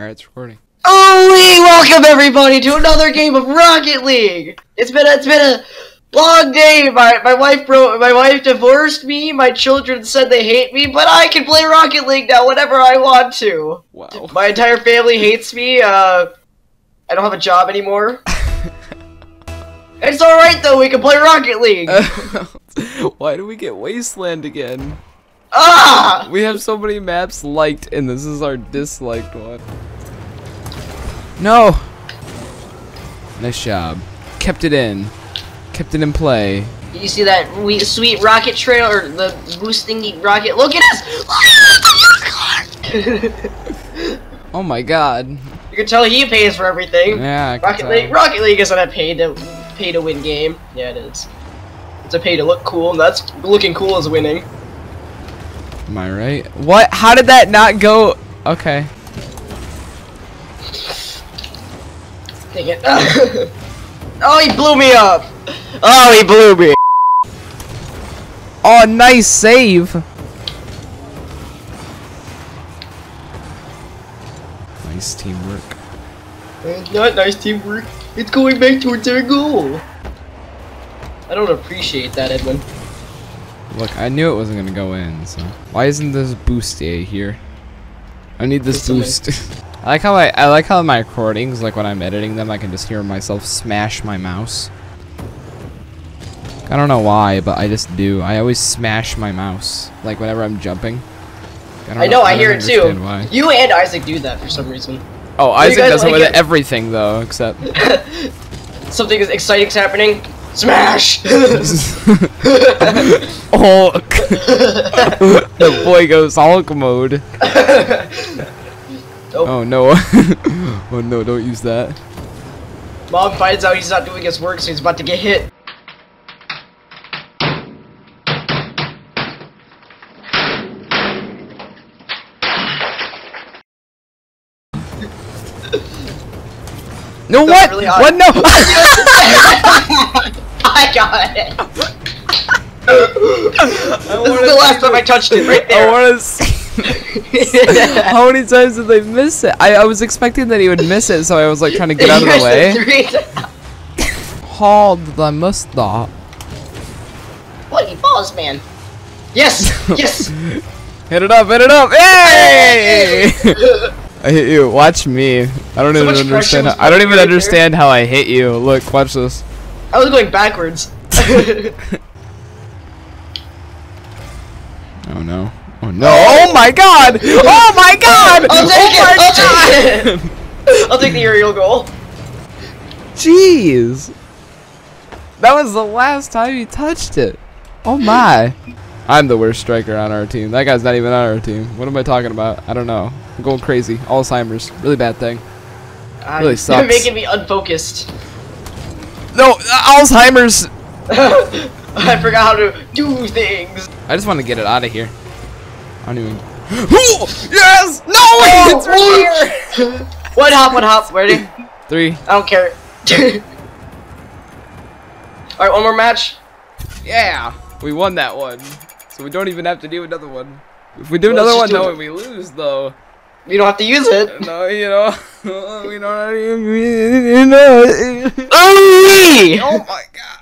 Alright, it's recording. Holy! Welcome everybody to another game of Rocket League! It's been a long day. My wife divorced me, my children said they hate me, but I can play Rocket League now whenever I want to. Wow. My entire family hates me, I don't have a job anymore. It's alright though, we can play Rocket League! Why do we get Wasteland again? Ah! We have so many maps liked and this is our disliked one. No! Nice job. Kept it in. Kept it in play. Did you see that sweet rocket trail, or the boosting rocket? Look at us! Look at us! Oh my god. You can tell he pays for everything. Yeah, Rocket League isn't a pay to win game. Yeah, it is. It's a pay to look cool, and that's looking cool is winning. Am I right? What? How did that not go? Okay. Dang it. Oh, he blew me up. Oh, he blew me. Oh, nice save. Nice teamwork. Not nice teamwork. It's going back towards our goal. I don't appreciate that, Edmund. Look, I knew it wasn't gonna go in, so. Why isn't this boost A here? I need this boost. I like how my recordings, like when I'm editing them, I can just hear myself smash my mouse. I don't know why, but I just do. I always smash my mouse, like whenever I'm jumping. I know, I hear it too. Why. You and Isaac do that for some reason. Oh, Isaac does it with everything though, except. Something exciting's happening. Smash! Hulk! The boy goes Hulk mode. Nope. Oh no. Oh no, don't use that. Mom finds out he's not doing his work, so he's about to get hit. No, what? Really what? No! I got it! This is the last time I touched it, right there! I wanna see. How many times did they miss it? I was expecting that he would miss it, so I was like trying to get out of the way. Hold the mustache. What? He falls, man. Yes! Yes! Hit it up, hit it up! Hey! I hit you. Watch me. I don't even understand how I hit you. Look, watch this. I was going backwards. Oh no. Oh no. Oh my god! Oh my god! I'll take the aerial goal. Jeez. That was the last time you touched it. Oh my. I'm the worst striker on our team. That guy's not even on our team. What am I talking about? I don't know. I'm going crazy. Alzheimer's. Really bad thing. Really sucks. You're making me unfocused. No! Alzheimer's! I forgot how to do things. I just want to get it out of here. I don't even... Yes! No! Oh, it's right here! One hop, ready? Three. I don't care. Alright, one more match. Yeah! We won that one. So we don't even have to do another one. If we do another one, though, and we lose, though. We don't have to use it. No, you know. We don't have to use it. Oh my god.